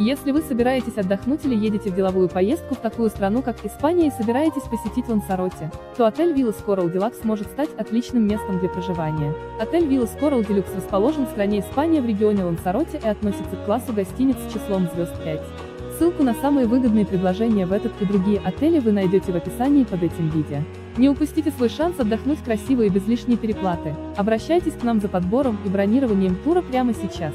Если вы собираетесь отдохнуть или едете в деловую поездку в такую страну, как Испания, и собираетесь посетить Лансароте, то отель Villas Coral Deluxe может стать отличным местом для проживания. Отель Villas Coral Deluxe расположен в стране Испания в регионе Лансароте и относится к классу гостиниц с числом звезд 5. Ссылку на самые выгодные предложения в этот и другие отели вы найдете в описании под этим видео. Не упустите свой шанс отдохнуть красиво и без лишней переплаты. Обращайтесь к нам за подбором и бронированием тура прямо сейчас.